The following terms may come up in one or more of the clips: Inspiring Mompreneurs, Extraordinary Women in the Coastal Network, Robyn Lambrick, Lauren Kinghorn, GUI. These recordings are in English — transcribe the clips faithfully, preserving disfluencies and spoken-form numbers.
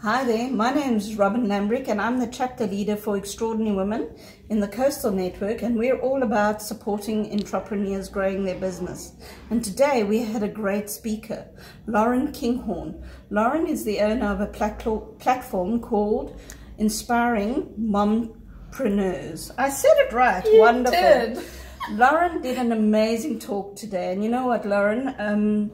Hi there, my name is Robyn Lambrick and I'm the chapter leader for Extraordinary Women in the Coastal Network, and we're all about supporting entrepreneurs growing their business. And today we had a great speaker, Lauren Kinghorn. Lauren is the owner of a platform called Inspiring Mompreneurs. I said it right, you wonderful. Did. Lauren did an amazing talk today, and you know what, Lauren? Um,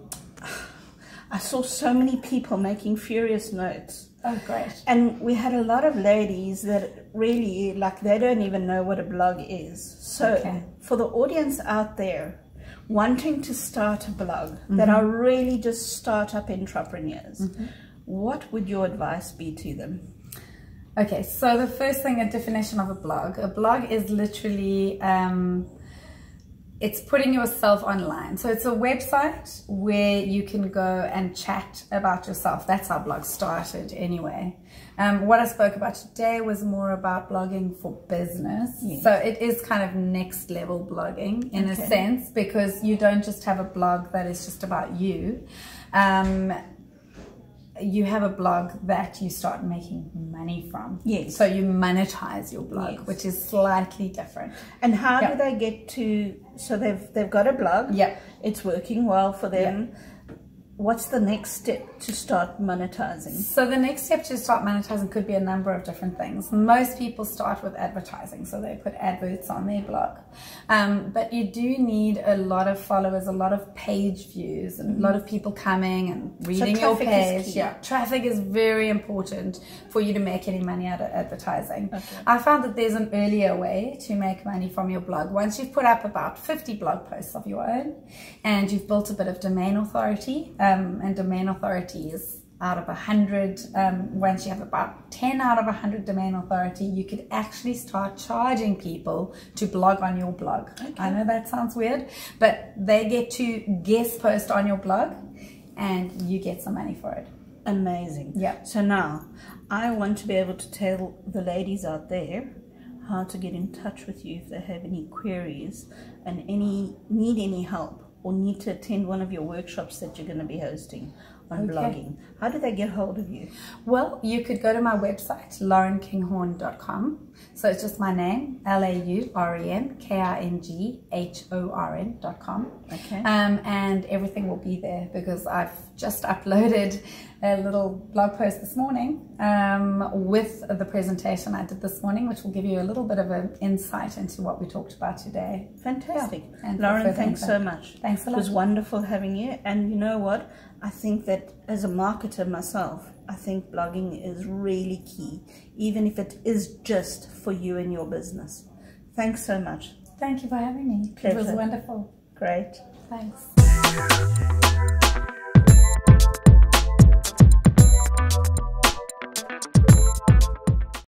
I saw so many people making furious notes. Oh, great. And we had a lot of ladies that really, like, they don't even know what a blog is. So okay. For the audience out there wanting to start a blog, mm-hmm. that are really just start-up entrepreneurs, mm-hmm. what would your advice be to them? Okay, so the first thing, a definition of a blog. A blog is literally... Um, It's putting yourself online. So it's a website where you can go and chat about yourself. That's how blogs started anyway. Um, what I spoke about today was more about blogging for business. Yes. So it is kind of next level blogging in okay. a sense, because you don't just have a blog that is just about you. Um, you have a blog that you start making money from. Yes. So you monetize your blog, yes. which is slightly different. And how yep. do they get to, so they've, they've got a blog. Yeah. It's working well for them. Yep. What's the next step to start monetizing? So the next step to start monetizing could be a number of different things. Most people start with advertising, so they put adverts on their blog. Um, but you do need a lot of followers, a lot of page views, and a lot of people coming and reading your page. Yeah, traffic is very important for you to make any money out of advertising. Okay. I found that there's an earlier way to make money from your blog. Once you've put up about fifty blog posts of your own, and you've built a bit of domain authority. Um, and domain authority is out of a hundred, um, once you have about ten out of a hundred domain authority, you could actually start charging people to blog on your blog. Okay. I know that sounds weird, but they get to guest post on your blog and you get some money for it. Amazing. Yeah. So now I want to be able to tell the ladies out there how to get in touch with you if they have any queries and any need any help, or need to attend one of your workshops that you're going to be hosting on okay. blogging. How do they get hold of you? Well, you could go to my website, lauren kinghorn dot com. So it's just my name, L A U R E N K I N G H O R N dot com. Okay. Um, and everything will be there, because I've just uploaded a little blog post this morning um, with the presentation I did this morning, which will give you a little bit of an insight into what we talked about today. Fantastic. Yeah. And Lauren, thanks so much. Thanks a lot. It was wonderful having you. And you know what? I think that as a marketer myself, I think blogging is really key, even if it is just for you and your business. Thanks so much. Thank you for having me. Pleasure. It was wonderful. Great. Thanks.